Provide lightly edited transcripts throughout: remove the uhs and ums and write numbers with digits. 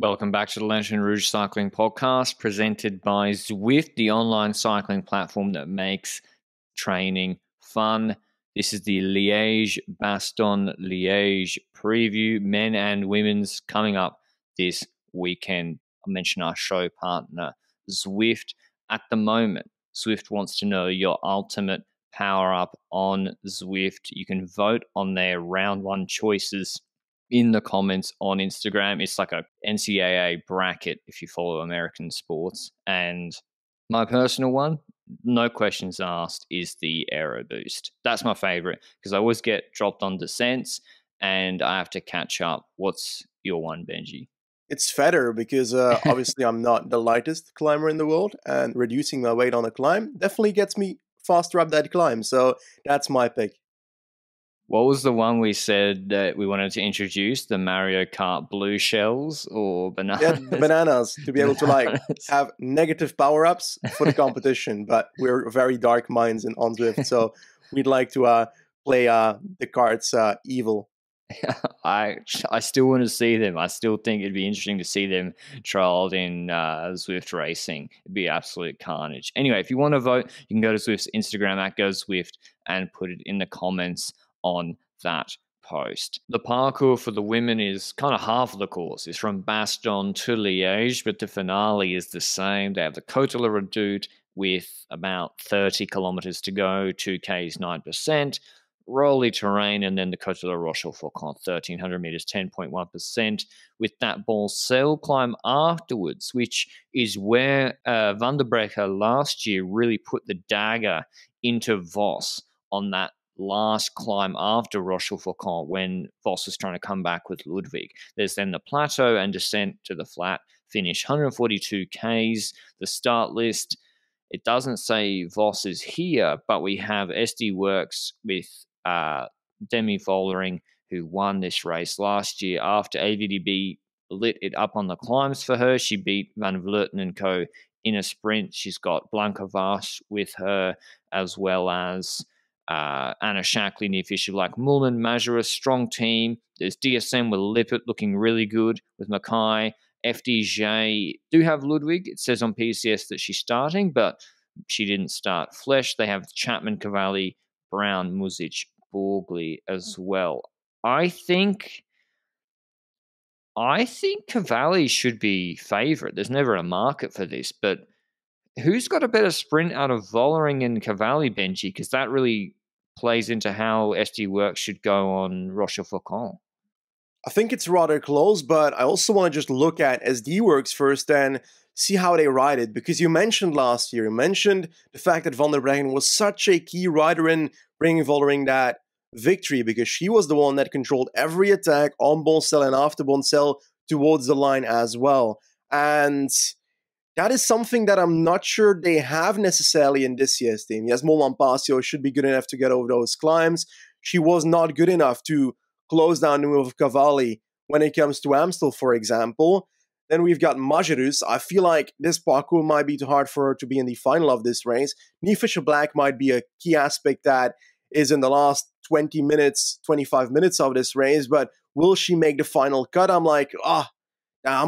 Welcome back to the Lanterne Rouge Cycling Podcast, presented by Zwift, the online cycling platform that makes training fun. This is the Liège-Bastogne-Liège preview, men and women's, coming up this weekend. I'll mention our show partner, Zwift. At the moment, Zwift wants to know your ultimate power-up on Zwift. You can vote on their round one choices in the comments on Instagram. It's like a NCAA bracket if you follow American sports. And my personal one, no questions asked, is the Aero Boost. That's my favorite because I always get dropped on descents and I have to catch up. What's your one, Benji? It's fatter because obviously I'm not the lightest climber in the world, and reducing my weight on a climb definitely gets me faster up that climb. So that's my pick. What was the one we said that we wanted to introduce? The Mario Kart blue shells or bananas? Yeah, the bananas, to be able to have negative power-ups for the competition. But we're very dark minds in Zwift, so we'd like to play the cards evil. I still want to see them. I still think it'd be interesting to see them trialed in Zwift racing. It'd be absolute carnage. Anyway, if you want to vote, you can go to Zwift's Instagram at GoZwift and put it in the comments on that post. The parkour for the women is kind of half of the course. It's from Bastogne to Liège, but the finale is the same. They have the Côte de la Redoute with about 30 kilometers to go, 2Ks 9%, rolly terrain, and then the Côte de la Rochefort 1300 meters, 10.1%, with that Boncel climb afterwards, which is where Van der Breggen last year really put the dagger into Vos on that last climb after Rochefort when Vos was trying to come back with Ludwig. There's then the plateau and descent to the flat finish, 142 Ks, the start list. It doesn't say Vos is here, but we have SD Works with Demi Vollering, who won this race last year after AVDB lit it up on the climbs for her. She beat Van Vleuten and co. in a sprint. She's got Blanca Vache with her, as well as Anna Shackley, Niamh Fisher-Black, Moolman-Pasio, strong team. There's DSM with Lippert looking really good with Mackay. FDJ do have Ludwig. It says on PCS that she's starting, but she didn't start. Flesh, they have Chapman, Cavalli, Brown, Muzic, Borgley as well. I think Cavalli should be favourite. There's never a market for this, but who's got a better sprint out of Vollering and Cavalli, Benji? Because that really plays into how SD Works should go on Rochefort. I think it's rather close, but I also want to just look at SD Works first and see how they ride it. Because you mentioned last year, you mentioned the fact that Van der Breggen was such a key rider in bringing Vollering that victory, because she was the one that controlled every attack on Boncel and after Boncel towards the line as well. And that is something that I'm not sure they have necessarily in this year's team. Yes, Moolman-Pasio should be good enough to get over those climbs. She was not good enough to close down the move of Cavalli when it comes to Amstel, for example. Then we've got Majerus. I feel like this parkour might be too hard for her to be in the final of this race. Niamh Fisher-Black might be a key aspect that is in the last 20 minutes, 25 minutes of this race, but will she make the final cut? I'm like, I'm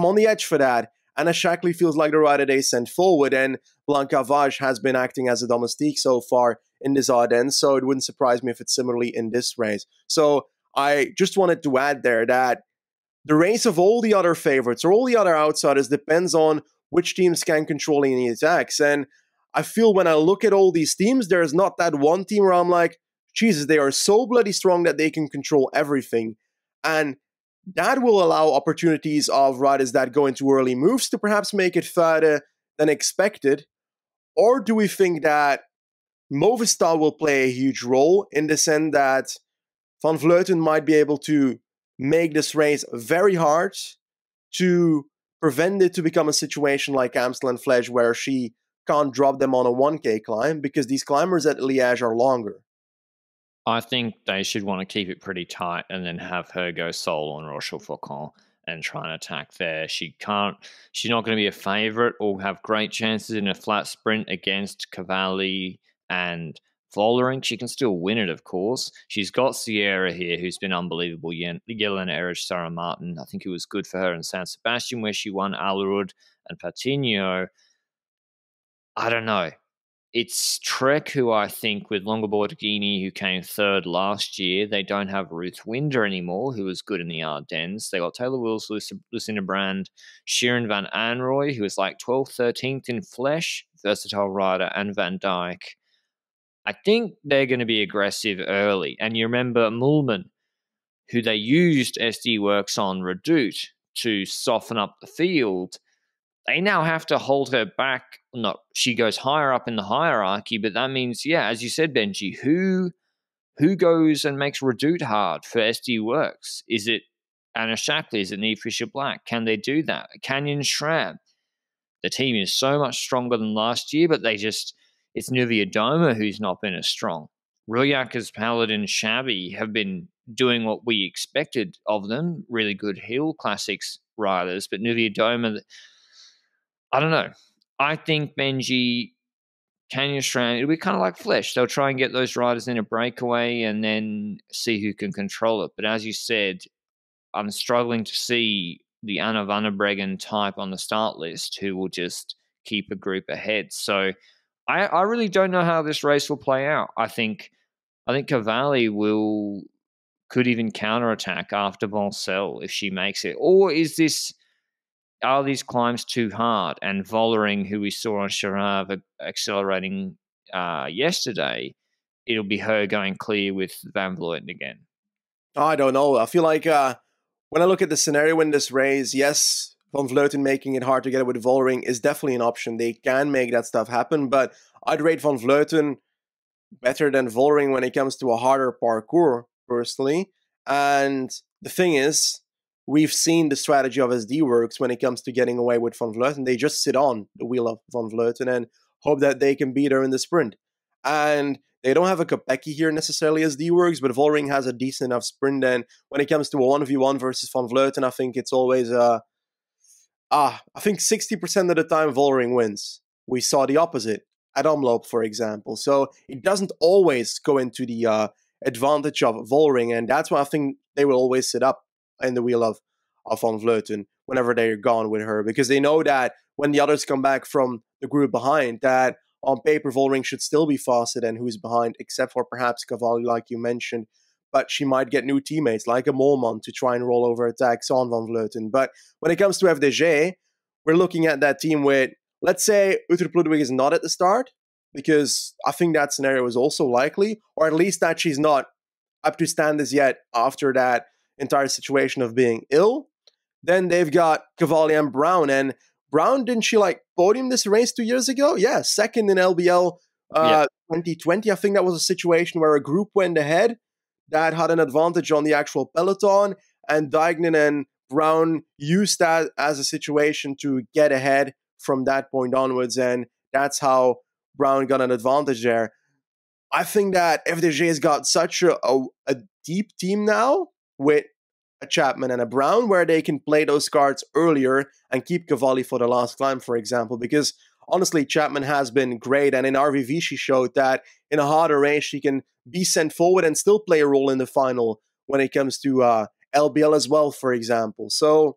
on the edge for that. Anna Shackley feels like the rider they sent forward, and Blanca Vache has been acting as a domestique so far in this Ardennes, so it wouldn't surprise me if it's similarly in this race. So I just wanted to add there that the race of all the other favorites or all the other outsiders depends on which teams can control any attacks. And I feel when I look at all these teams, there's not that one team where I'm like, Jesus, they are so bloody strong that they can control everything. And that will allow opportunities of riders that go into early moves to perhaps make it further than expected. Or do we think that Movistar will play a huge role in the sense that Van Vleuten might be able to make this race very hard to prevent it to become a situation like Amstel and Flesch where she can't drop them on a 1K climb because these climbers at Liège are longer? I think they should want to keep it pretty tight and then have her go solo on Rochefort and try and attack there. She's not going to be a favourite or have great chances in a flat sprint against Cavalli and Vollering, she can still win it, of course. She's got Sierra here, who's been unbelievable. Jelena Erich, Sarah Martin, I think it was good for her in San Sebastian, where she won Alerud and Patino. I don't know. It's Trek, who I think, with Longo Borghini, who came third last year, they don't have Ruth Winder anymore, who was good in the Ardennes. They got Taylor Wills, Lucinda Brand, Shirin van Anrooij, who was like 12th, 13th in Flesh, versatile rider, and Van Dyke. I think they're going to be aggressive early. And you remember Moolman, who they used SD Works on Redoute to soften up the field. They now have to hold her back. No, she goes higher up in the hierarchy, but that means, yeah, as you said, Benji, who goes and makes Redoute hard for SD Works? Is it Anna Shackley? Is it Niamh Fisher-Black? Can they do that? Canyon Schram. The team is so much stronger than last year, but they just... It's Niewiadoma who's not been as strong. Ruljaka's Paladin Shabby have been doing what we expected of them, really good hill classics riders, but Niewiadoma, I don't know. I think, Benji, Canyon Schram, it'll be kind of like Flesh. They'll try and get those riders in a breakaway and then see who can control it. But as you said, I'm struggling to see the Anna van der Breggen type on the start list who will just keep a group ahead. So... I really don't know how this race will play out. I think Cavalli could even counterattack after Boncel if she makes it. Or are these climbs too hard? And Vollering, who we saw on Charav accelerating yesterday, it'll be her going clear with Van Vleuten again. I don't know. I feel like when I look at the scenario in this race, yes, Van Vleuten making it hard together with Vollering is definitely an option. They can make that stuff happen, but I'd rate Van Vleuten better than Vollering when it comes to a harder parkour, personally. And the thing is, we've seen the strategy of SD Works when it comes to getting away with Van Vleuten. They just sit on the wheel of Van Vleuten and hope that they can beat her in the sprint. And they don't have a Kopecky here necessarily, SD Works, but Vollering has a decent enough sprint. And when it comes to a 1v1 versus Van Vleuten, I think it's always a... I think 60% of the time Vollering wins. We saw the opposite at Omloop, for example. So it doesn't always go into the advantage of Vollering, and that's why I think they will always sit up in the wheel of Van Vleuten whenever they're gone with her, because they know that when the others come back from the group behind, that on paper Vollering should still be faster than who's behind, except for perhaps Cavalli, like you mentioned. But she might get new teammates like a Moorman to try and roll over attacks on Van Vleuten. But when it comes to FDJ, we're looking at that team with, let's say, Utrup Ludwig is not at the start, because I think that scenario is also likely, or at least that she's not up to standards yet after that entire situation of being ill. Then they've got Cavalli and Brown. And Brown, didn't she like podium this race 2 years ago? Yeah, second in LBL 2020. I think that was a situation where a group went ahead that had an advantage on the actual peloton, and Deignan and Brown used that as a situation to get ahead from that point onwards, and that's how Brown got an advantage there. I think that FDJ has got such a deep team now with a Chapman and a Brown, where they can play those cards earlier and keep Cavalli for the last climb, for example, because honestly, Chapman has been great, and in RVV she showed that in a harder race she can be sent forward and still play a role in the final when it comes to LBL as well, for example. So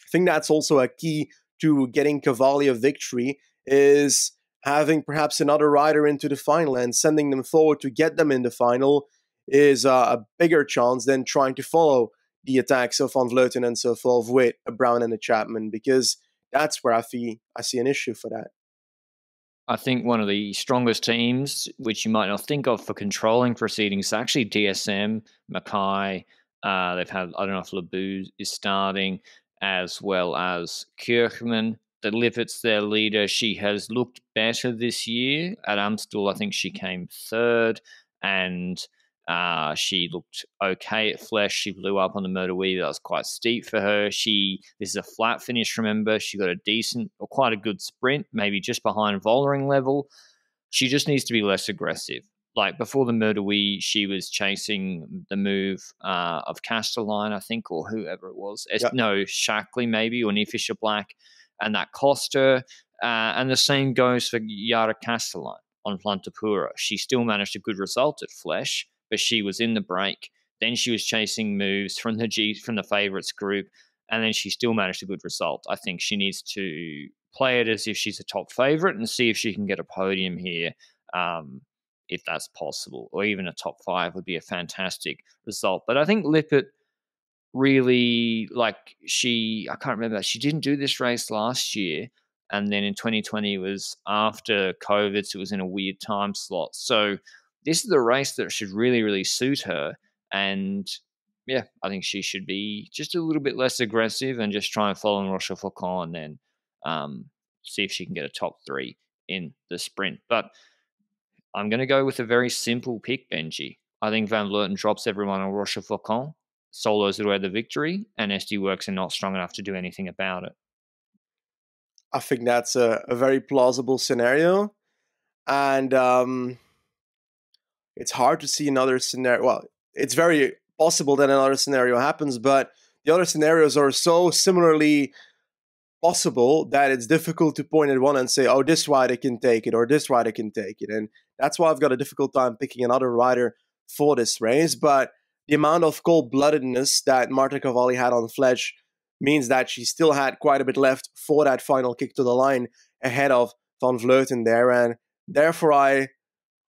I think that's also a key to getting Cavalli a victory, is having perhaps another rider into the final, and sending them forward to get them in the final is a bigger chance than trying to follow the attacks of Van Vleuten and so forth with a Brown and a Chapman, because that's where I see an issue for that. I think one of the strongest teams, which you might not think of for controlling proceedings, is actually DSM, Mackay. They've had, I don't know if Labou is starting, as well as Kirchmann. The Lippert's their leader. She has looked better this year. At Amstel, I think she came third, and she looked okay at Flesh. She blew up on the Mur de Huy. That was quite steep for her. This is a flat finish, remember. She got a decent, or quite a good sprint, maybe just behind Vollering level. She just needs to be less aggressive. Like before the Mur de Huy, she was chasing the move of Kastelijn, I think, or whoever it was. Yep. No, Shackley maybe, or Niamh Fisher-Black, and that cost her. And the same goes for Yara Kastelijn. on Plantapura. She still managed a good result at Flesch, but she was in the break. Then she was chasing moves from the favourites group, and then she still managed a good result. I think she needs to play it as if she's a top favourite and see if she can get a podium here, if that's possible, or even a top five would be a fantastic result. But I think Lippert really, I can't remember, she didn't do this race last year, and then in 2020 it was after COVID, so it was in a weird time slot. So this is the race that should really, really suit her. And yeah, I think she should be just a little bit less aggressive and just try and follow in Rochefort and then see if she can get a top three in the sprint. But I'm going to go with a very simple pick, Benji. I think Van Vleuten drops everyone on Rochefort, solos away the victory, and SD Works are not strong enough to do anything about it. I think that's a very plausible scenario. And it's hard to see another scenario. Well, it's very possible that another scenario happens, but the other scenarios are so similarly possible that it's difficult to point at one and say, oh, this rider can take it, or this rider can take it. And that's why I've got a difficult time picking another rider for this race. But the amount of cold-bloodedness that Marta Cavalli had on Fletch means that she still had quite a bit left for that final kick to the line ahead of Van Vleuten there. And therefore,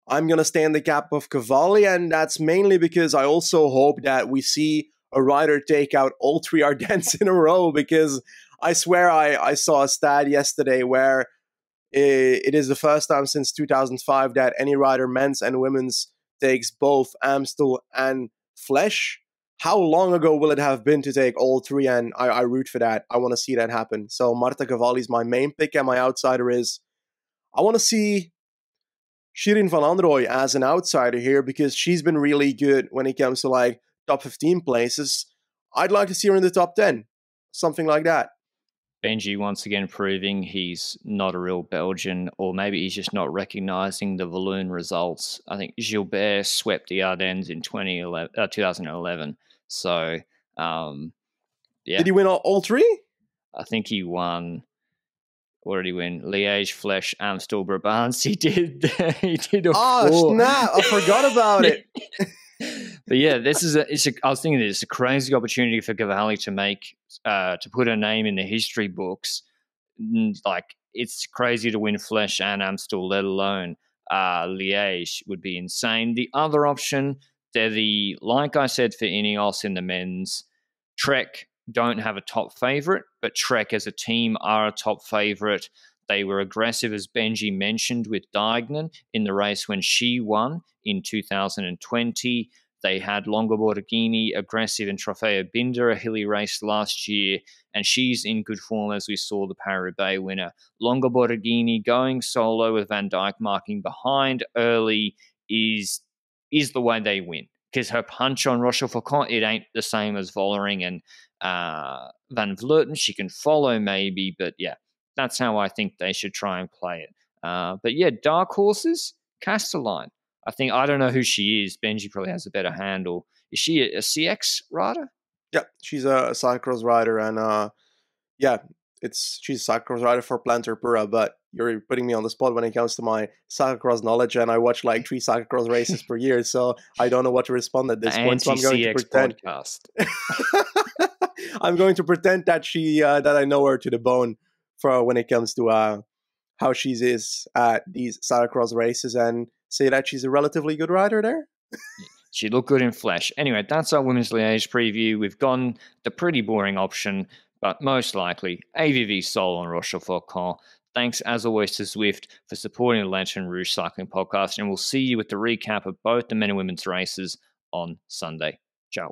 I'm going to stay in the cap of Cavalli, and that's mainly because I also hope that we see a rider take out all three Ardennes in a row, because I swear I saw a stat yesterday where it is the first time since 2005 that any rider, men's and women's, takes both Amstel and Flesch. How long ago will it have been to take all three? And I root for that. I want to see that happen. So Marta Cavalli is my main pick, and my outsider is, I want to see Shirin van Anrooij as an outsider here, because she's been really good when it comes to like top 15 places. I'd like to see her in the top 10, something like that. Benji once again proving he's not a real Belgian, or maybe he's just not recognizing the Walloon results. I think Gilbert swept the Ardennes in 2011. So, yeah. Did he win all three? I think he won. What did he win? Liège, Flesch, Amstel, Brabants. He did. Oh, snap. I forgot about it. But yeah, I was thinking it's a crazy opportunity for Cavalli to make, to put her name in the history books. Like, it's crazy to win Flesch and Amstel, let alone Liège would be insane. The other option, like I said for Ineos in the men's, Trek don't have a top favorite, but Trek as a team are a top favorite. They were aggressive, as Benji mentioned, with Deignan in the race when she won in 2020. They had Longo Borghini aggressive in Trofeo Binder, a hilly race last year, and she's in good form, as we saw the Paris-Roubaix winner. Longo Borghini going solo with Van Dijk marking behind early is the way they win, because her punch on Rochefort, it ain't the same as Vollering and Van Vleuten. She can follow maybe, but yeah, that's how I think they should try and play it. But yeah, dark horses, Kastelijn. I don't know who she is. Benji probably has a better handle. Is she a CX rider? Yeah, she's a cyclocross rider, and she's a cyclocross rider for Planterpura. But you're putting me on the spot when it comes to my cyclocross knowledge, and I watch like 3 cyclocross races per year, so I don't know what to respond at this point. So I'm going to pretend. I'm going to pretend that that I know her to the bone for when it comes to how she is at these cyclocross races, and say that she's a relatively good rider there. She looked good in Flesch. Anyway, that's our Women's Liège preview. We've gone the pretty boring option, but most likely AVV Sol on Rochefort. Thanks, as always, to Zwift for supporting the Lanterne Rouge Cycling Podcast, and we'll see you with the recap of both the men and women's races on Sunday. Ciao.